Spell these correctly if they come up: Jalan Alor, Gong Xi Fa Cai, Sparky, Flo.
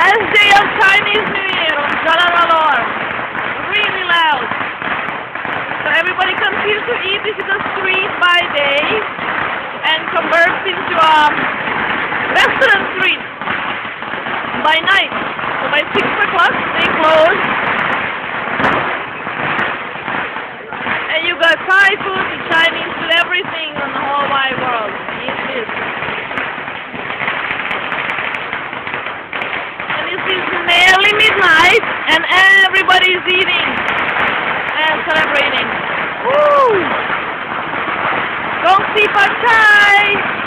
Last day of Chinese New Year on Jalan Alor. Really loud. So everybody comes here to eat. This is a street by day and converts into a restaurant street by night. So by 6 o'clock they close. And you got Thai food, Chinese food, everything on the whole wide world. Eat this. Nearly midnight, and everybody's eating and celebrating. Woo! Gong Xi Fa Cai!